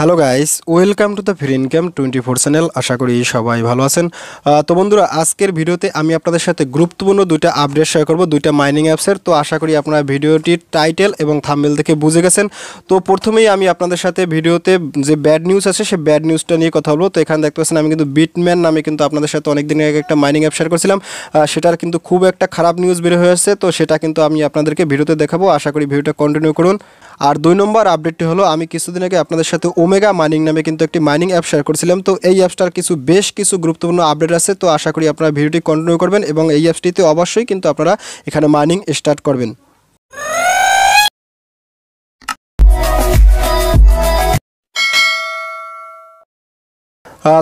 Hello guys welcome to the free income 24 channel আশা করি সবাই ভালো আছেন তো বন্ধুরা আজকের ভিডিওতে আমি আপনাদের সাথে গুরুত্বপূর্ণ দুইটা আপডেট শেয়ার করব দুইটা মাইনিং অ্যাপসের তো আশা করি আপনারা ভিডিওটির টাইটেল এবং থাম্বনেল থেকে বুঝে গেছেন তো প্রথমেই আমি আপনাদের সাথে ভিডিওতে যে ব্যাড নিউজ আছে সেই ব্যাড নিউজটা নিয়ে কথা বলবো তো এখানে দেখতে পাচ্ছেন আমি কিন্তু বিটম্যান নামে কিন্তু আপনাদের সাথে অনেক দিন আগে একটা মাইনিং অ্যাপ শেয়ার করেছিলাম সেটার কিন্তু খুব একটা খারাপ নিউজ বের হয়ে আসছে তো সেটা কিন্তু আমি আপনাদেরকে ভিডিওতে দেখাবো আশা করি ভিডিওটা কন্টিনিউ করুন আর দুই নম্বর আপডেটটি হলো আমি কিছুদিন আগে আপনাদের সাথে ওমেগা মাইনিং নামে কিন্তু একটি মাইনিং অ্যাপ শেয়ার করেছিলাম তো এই অ্যাপসটার বেশ কিছু গুরুত্বপূর্ণ আপডেট আছে তো আশা করি আপনারা ভিডিওটি কন্টিনিউ করবেন এবং এই অ্যাপসটিতে অবশ্যই কিন্তু আপনারা এখানে মাইনিং স্টার্ট করবেন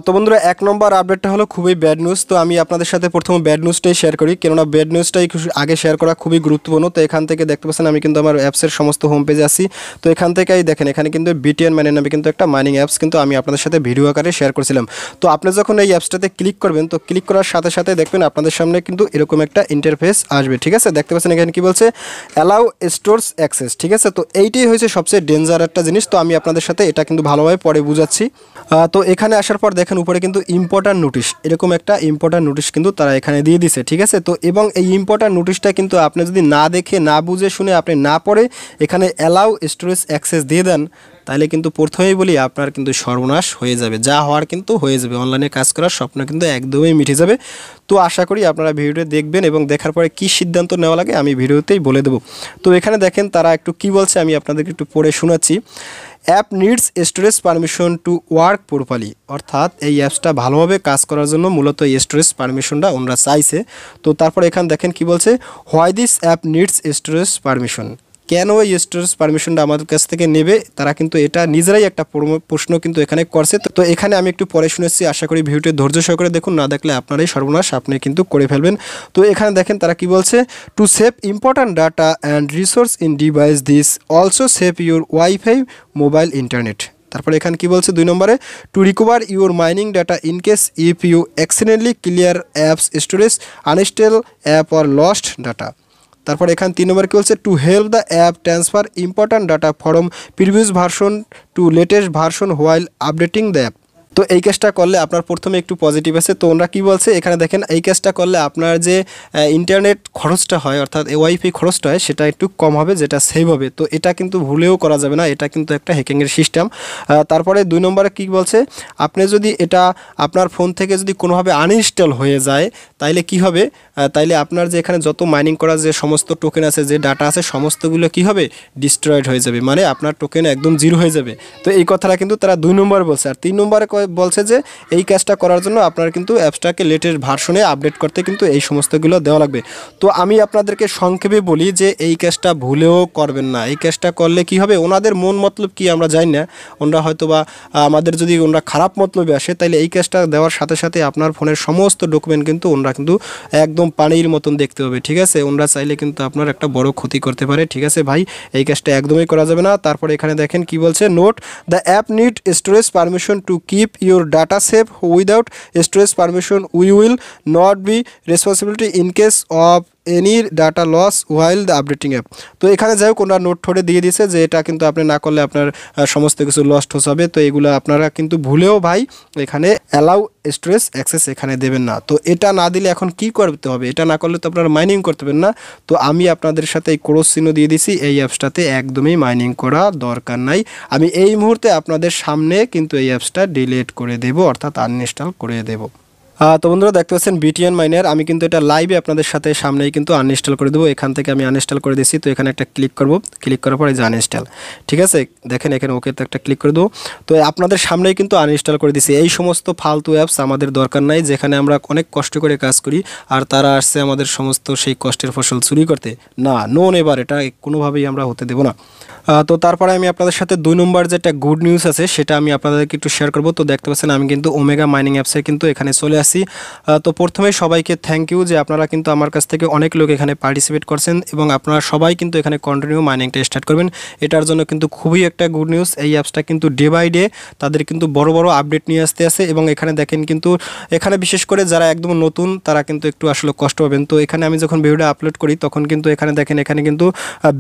তো বন্ধুরা এক নম্বর আপডেটটা হলো খুবই ব্যাড নিউজ তো আমি আপনাদের সাথে প্রথম ব্যাড নিউজটাই শেয়ার করি কেননা ব্যাড নিউজটাই আগে শেয়ার করা খুবই গুরুত্বপূর্ণ তো এখান থেকে দেখতে পাচ্ছেন আমি কিন্তু আমার অ্যাপসের সমস্ত হোম পেজে আসি তো এখান থেকেই দেখেন এখানে কিন্তু BTN mining নামে কিন্তু একটা মাইনিং অ্যাপস কিন্তু আমি আপনাদের সাথে ভিডিও আকারে শেয়ার করেছিলাম তো আপনি যখন এই অ্যাপসটাতে ক্লিক করবেন তো ক্লিক করার সাথে সাথে দেখবেন আপনাদের সামনে কিন্তু এরকম একটা ইন্টারফেস আসবে ঠিক আছে দেখতে পাচ্ছেন এখানে কি বলছে অ্যালাউ স্টোরস অ্যাক্সেস ঠিক আছে তো এইটাই হয়েছে সবচেয়ে ডেঞ্জার একটা জিনিস তো আমি আপনাদের সাথে এটা কিন্তু ভালোভাবে পরে বুঝাচ্ছি তো এখানে আসার পর দেখেন উপরে কিন্তু ইম্পর্ট্যান্ট নোটিশ এরকম একটা ইম্পর্ট্যান্ট নোটিশ কিন্তু তারা এখানে দিয়ে দিছে ঠিক আছে তো এবং এই ইম্পর্ট্যান্ট নোটিশটা কিন্তু আপনি যদি না দেখে না বুঝে শুনে আপনি না পড়ে এখানে অ্যালাউ স্টোরেজ অ্যাক্সেস দিয়ে দেন তাহলে কিন্তু প্রথমেই বলি আপনার কিন্তু সর্বনাশ হয়ে যাবে যা হওয়ার কিন্তু হয়ে যাবে অনলাইনে কাজ করার স্বপ্ন কিন্তু একদমই মিটে যাবে তো আশা করি আপনারা ভিডিওটা দেখবেন এবং দেখার পরে কি সিদ্ধান্ত নেওয়া লাগে আমি ভিডিওতেই বলে দেব তো এখানে দেখেন তারা একটু কি বলছে আমি আপনাদেরকে একটু পড়ে শোনাচ্ছি app needs storage permission to work properly অর্থাৎ এই অ্যাপসটা ভালোভাবে কাজ করার জন্য মূলত এই স্টোরেজ পারমিশনটা ওনারা চাইছে তো তারপর এখানে দেখেন কি বলছে why this app needs storage permission কেন এই স্টোরেজ পারমিশনটা আমাদের কাছ থেকে নেবে তারা কিন্তু এটা নিজেরাই একটা প্রশ্ন কিন্তু এখানে করছে তো এখানে আমি একটু পরে শুনেছি আশা করি ভিডিওটি ধৈর্য সহকারে দেখুন না দেখলে আপনারাই সর্বনাশ আপনি কিন্তু করে ফেলবেন তো এখানে দেখেন তারা কি বলছে to save important data and resource in device this also save your wifi mobile internet তারপরে এখানে কি বলছে দুই নম্বরে to recover your mining data in case if you accidentally clear apps storage uninstall app or lost data তারপর এখান তিন নম্বর কি বলছে to help the app transfer important data from previous version to latest version while updating the app তো এই কাজটা করলে আপনার প্রথমে একটু পজিটিভ আছে তো ওনারা কী বলছে এখানে দেখেন এই কাজটা করলে আপনার যে ইন্টারনেট খরচটা হয় অর্থাৎ ওয়াইফাই খরচটা হয় সেটা একটু কম হবে যেটা সেভ হবে তো এটা কিন্তু ভুলেও করা যাবে না এটা কিন্তু একটা হ্যাকিংয়ের সিস্টেম তারপরে দুই নম্বরে কী বলছে আপনি যদি এটা আপনার ফোন থেকে যদি কোনোভাবে আনইনস্টল হয়ে যায় তাইলে কি হবে তাইলে আপনার যে এখানে যত মাইনিং করার যে সমস্ত টোকেন আছে যে ডাটা আছে সমস্তগুলো কি হবে ডিস্ট্রয়েড হয়ে যাবে মানে আপনার টোকেন একদম জিরো হয়ে যাবে তো এই কথাটা কিন্তু তারা দুই নম্বরে বলছে আর তিন নম্বরে বলছে যে এই কাজটা করার জন্য আপনার কিন্তু অ্যাপসটাকে লেটেস্ট ভার্সনে আপডেট করতে কিন্তু এই সমস্তগুলো দেওয়া লাগবে তো আমি আপনাদেরকে সংক্ষেপে বলি যে এই কাজটা ভুলেও করবেন না এই কাজটা করলে কি হবে ওনাদের মন মতলব কি আমরা জানি না ওনারা হয়তো বা আমাদের যদি ওনারা খারাপ মতলবে আসে তাহলে এই কাজটা দেওয়ার সাথে সাথে আপনার ফোনের সমস্ত ডকুমেন্ট কিন্তু ওনারা কিন্তু একদম পানির মতন দেখতে হবে ঠিক আছে ওনারা চাইলে কিন্তু আপনার একটা বড় ক্ষতি করতে পারে ঠিক আছে ভাই এই কাজটা একদমই করা যাবে না তারপরে এখানে দেখেন কি বলছে note the app need storage permission to keep your data safe without storage permission we will not be responsibility in case of any data loss while the updating app তো এখানে যাই হোক ওনারা নোট ঠোঁটে দিয়ে দিয়েছে যে এটা কিন্তু আপনি না করলে আপনার সমস্ত কিছু লস্ট হবে তো এগুলো আপনারা কিন্তু ভুলেও ভাই এখানে অ্যালাউ স্টোরেজ অ্যাক্সেস এখানে দেবেন না তো এটা না দিলে এখন কি করতে হবে এটা না করলে তো আপনারা মাইনিং করতে পারবেন না তো আমি আপনাদের সাথে এই ক্রস চিহ্ন দিয়ে দিছি এই অ্যাপসটাতে একদমই মাইনিং করা দরকার নাই আমি এই মুহূর্তে আপনাদের সামনে কিন্তু এই অ্যাপসটা ডিলিট করে দেব অর্থাৎ আনইনস্টল করে দেব তো বন্ধুরা দেখতে পাচ্ছেন BTN মাইনার আমি কিন্তু এটা লাইভে আপনাদের সাথে সামনেই কিন্তু আনইনস্টল করে দেবো এখান থেকে আমি আনইনস্টল করে দিচ্ছি তো এখানে একটা ক্লিক করব ক্লিক করার পরে যে আনইনস্টল ঠিক আছে দেখেন এখানে ওকে তো একটা ক্লিক করে দেবো তো আপনাদের সামনেই কিন্তু আনইনস্টল করে দিচ্ছি এই সমস্ত ফালতু অ্যাপস আমাদের দরকার নাই যেখানে আমরা অনেক কষ্ট করে কাজ করি আর তারা আসছে আমাদের সমস্ত সেই কষ্টের ফসল চুরি করতে না নোন এবার এটা কোনোভাবেই আমরা হতে দেবো না তো তারপরে আমি আপনাদের সাথে দুই নম্বর যেটা গুড নিউজ আছে সেটা আমি আপনাদেরকে একটু শেয়ার করবো তো দেখতে পাচ্ছেন আমি কিন্তু ওমেগা মাইনিং অ্যাপসে কিন্তু এখানে চলে আসি তো প্রথমে সবাইকে থ্যাংক ইউ যে আপনারা কিন্তু আমার কাছ থেকে অনেক লোক এখানে পার্টিসিপেট করছেন এবং আপনারা সবাই কিন্তু এখানে কন্টিনিউ মাইনিংটা স্টার্ট করবেন এটার জন্য কিন্তু খুবই একটা গুড নিউজ এই অ্যাপসটা কিন্তু ডে বাই ডে তাদের কিন্তু বড় বড় আপডেট নিয়ে আসতে আসে এবং এখানে দেখেন কিন্তু এখানে বিশেষ করে যারা একদম নতুন তারা কিন্তু একটু আসলে কষ্ট পাবেন তো এখানে আমি যখন ভিডিওটা আপলোড করি তখন কিন্তু এখানে দেখেন এখানে কিন্তু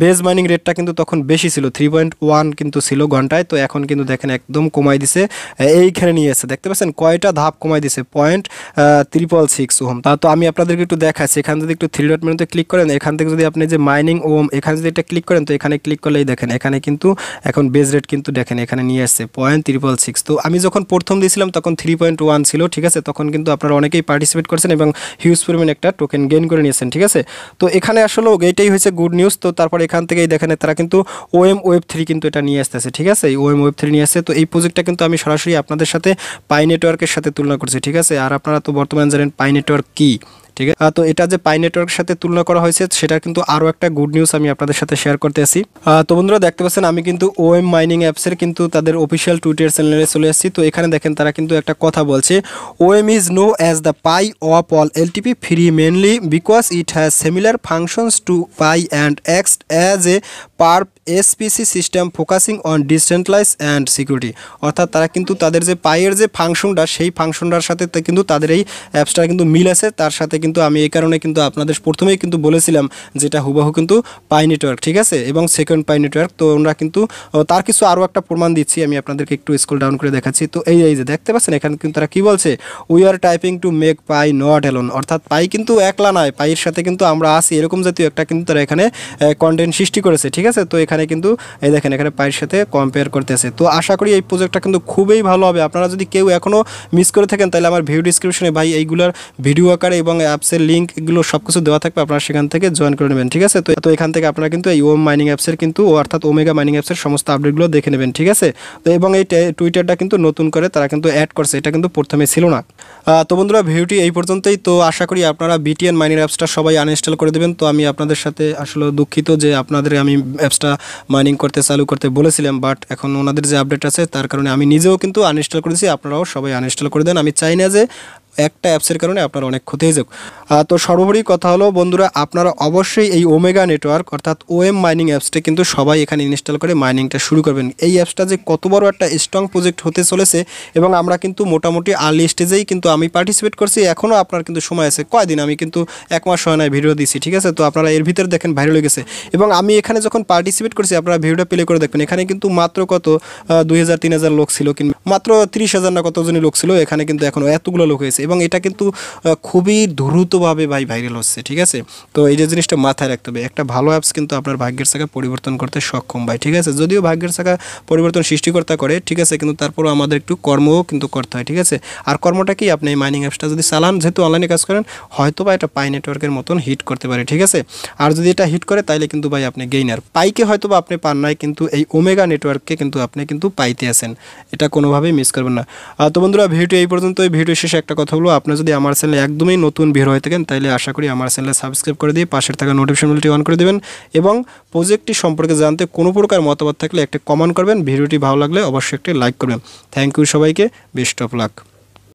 বেস মাইনিং রেটটা কিন্তু তখন বেশি ছিল 3.1 কিন্তু ছিল ঘন্টায় তো এখন কিন্তু দেখেন একদম কমাই দিছে এইখানে নিয়ে এসে দেখতে পাচ্ছেন কয়টা ধাপ কমাই দিছে 0.666 ওহম তা তো আমি আপনাদেরকে একটু দেখাচ্ছি এখান থেকে একটু 3 ডট মেনুতে ক্লিক করেন এখান থেকে যদি আপনি যে মাইনিং ওম এখানে যদি এটা ক্লিক করেন তো এখানে ক্লিক করলেই দেখেন এখানে কিন্তু এখন বেস রেট কিন্তু দেখেন এখানে নিয়ে আসছে 0.666 তো আমি যখন প্রথম দিয়েছিলাম তখন 3.1 ছিল ঠিক আছে তখন কিন্তু আপনারা অনেকেই পার্টিসিপেট করেছেন এবং হিউজ পরিমাণ একটা টোকেন গেইন করে নিয়েছেন ঠিক আছে তো এখানে আসলে এইটাই হয়েছে গুড নিউজ তো তারপর এখান থেকেই দেখেন তারা কিন্তু OM web3 কিন্তু এটা নিয়ে আসতেছে ঠিক আছে OM web3 নিয়ে আসছে তো এই প্রজেক্টটা কিন্তু আমি সরাসরি আপনাদের সাথে পাই নেটওয়ার্কের সাথে তুলনা করছি ঠিক আছে আর আপনারা তো বর্তমানে জানেন পাই নেটওয়ার্ক কি ঠিক আছে তো এটা যে পাই নেটওয়ার্কের সাথে তুলনা করা হয়েছে সেটা কিন্তু আরও একটা গুড নিউজ আমি আপনাদের সাথে শেয়ার করতে আসি তো বন্ধুরা দেখতে পাচ্ছেন আমি কিন্তু OM মাইনিং অ্যাপসের কিন্তু তাদের অফিসিয়াল টুইটার চ্যানেলে চলে আসছি তো এখানে দেখেন তারা কিন্তু একটা কথা বলছে OM is no as the Pi of all LTP free mainly because it has similar functions to Pi and X as a পার্প SPC system focusing on decentralise and security অর্থাৎ তারা কিন্তু তাদের যে পাইয়ের যে ফাংশনটা সেই ফাংশনটার সাথে কিন্তু তাদের এই অ্যাপসটা কিন্তু মিল আছে তার সাথে কিন্তু আমি এই কারণে কিন্তু আপনাদের প্রথমেই কিন্তু বলেছিলাম যেটা হুবাহু কিন্তু পাই নেটওয়ার্ক ঠিক আছে এবং সেকেন্ড পাই নেটওয়ার্ক তো আমরা কিন্তু তার কিছু আরও একটা প্রমাণ দিচ্ছি আমি আপনাদেরকে একটু স্ক্রল ডাউন করে দেখাচ্ছি তো এই যে দেখতে পাচ্ছেন এখানে কিন্তু তারা কী বলছে we are typing to make Pi not alone অর্থাৎ পাই কিন্তু একলা নয় পাইয়ের সাথে কিন্তু আমরা আসি এরকম জাতীয় একটা কিন্তু তারা এখানে কন্টেন্ট সৃষ্টি করেছে ঠিক আছে তো এখানে কিন্তু এই দেখেন এখানে পাইয়ের সাথে কম্পেয়ার করতেছে তো আশা করি এই প্রজেক্টটা কিন্তু খুবই ভালো হবে আপনারা যদি কেউ এখনও মিস করে থাকেন তাহলে আমার ভিডিও ডিসক্রিপশনে ভাই এইগুলোর ভিডিও আকারে এবং অ্যাপসের লিঙ্ক এগুলো সব কিছু দেওয়া থাকবে আপনারা সেখান থেকে জয়েন করে নেবেন ঠিক আছে তো এখান থেকে আপনারা কিন্তু এই OM মাইনিং অ্যাপসের কিন্তু অর্থাৎ ওমেগা মাইনিং অ্যাপসের সমস্ত আপডেটগুলো দেখে নেবেন ঠিক আছে তো এবং এই টুইটারটা কিন্তু নতুন করে তারা কিন্তু অ্যাড করছে এটা কিন্তু প্রথমে ছিল না তো বন্ধুরা ভিডিওটি এই পর্যন্তই তো আশা করি আপনারা BTN মাইনিং অ্যাপসটা সবাই আনইনস্টল করে দেবেন তো আমি আপনাদের সাথে আসলে দুঃখিত যে আপনাদের আমি অ্যাপসটা মাইনিং করতে চালু করতে বলেছিলাম বাট এখন ওনাদের যে আপডেট আছে তার কারণে আমি নিজেও কিন্তু আনইনস্টল করেছি আপনারাও সবাই আনইনস্টল করে দেন আমি চাই না যে একটা অ্যাপসের কারণে আপনার অনেক ক্ষতি হয়ে যাক তো সর্বোপরি কথা হলো বন্ধুরা আপনারা অবশ্যই এই ওমেগা নেটওয়ার্ক অর্থাৎ OM মাইনিং অ্যাপসটা কিন্তু সবাই এখানে ইনস্টল করে মাইনিংটা শুরু করবেন এই অ্যাপসটা যে কত বড় একটা স্ট্রং প্রজেক্ট হতে চলেছে এবং আমরা কিন্তু মোটামুটি আর্লি স্টেজেই কিন্তু আমি পার্টিসিপেট করছি এখনও আপনার কিন্তু সময় আছে কয়দিন আমি কিন্তু 1 মাস হয় না ভিডিও দিচ্ছি ঠিক আছে তো আপনারা এর ভিতরে দেখেন ভাইরাল হয়ে গেছে এবং আমি এখানে যখন পার্টিসিপেট করছি আপনারা ভিডিওটা প্লে করে দেখবেন এখানে কিন্তু মাত্র কত 2000-3000 লোক ছিল কিংবা মাত্র 30,000 না কতজনই লোক ছিল এখানে কিন্তু এখন এতগুলো লোক হয়েছে এবং এটা কিন্তু খুবই দ্রুতভাবে ভাই ভাইরাল হচ্ছে ঠিক আছে তো এই যে জিনিসটা মাথায় রাখতে হবে একটা ভালো অ্যাপস কিন্তু আপনার ভাগ্যের চাকা পরিবর্তন করতে সক্ষম ভাই ঠিক আছে যদিও ভাগ্যের চাকা পরিবর্তন সৃষ্টিকর্তা করে ঠিক আছে কিন্তু তারপরও আমাদের একটু কর্মও কিন্তু করতে হয় ঠিক আছে আর কর্মটা কি আপনি এই মাইনিং অ্যাপসটা যদি চালান যেহেতু অনলাইনে কাজ করেন হয়তো বা এটা পাই নেটওয়ার্কের মতন হিট করতে পারে ঠিক আছে আর যদি এটা হিট করে তাহলে কিন্তু ভাই আপনি গেইনার পাইকে হয়তো বা আপনি পান নাই কিন্তু এই ওমেগা নেটওয়ার্ককে কিন্তু আপনি কিন্তু পাইতে আছেন এটা কোনোভাবেই মিস করবেন না তো বন্ধুরা ভিডিও এই পর্যন্ত এই ভিডিও শেষে একটা কথা হলো আপনারা যদি আমার চ্যানেলে একদমই নতুন ভিড় হয়ে থাকেন তাহলে আশা করি আমার চ্যানেলে সাবস্ক্রাইব করে দিয়ে পাশের থাকা নোটিফিকেশন বেলটি অন করে দেবেন এবং প্রজেক্টটি সম্পর্কে জানতে কোনো প্রকার মতামত থাকলে একটা কমেন্ট করবেন ভিডিওটি ভালো লাগলে অবশ্যই একটা লাইক করবেন থ্যাংক ইউ সবাইকে বেস্ট অফ লাক।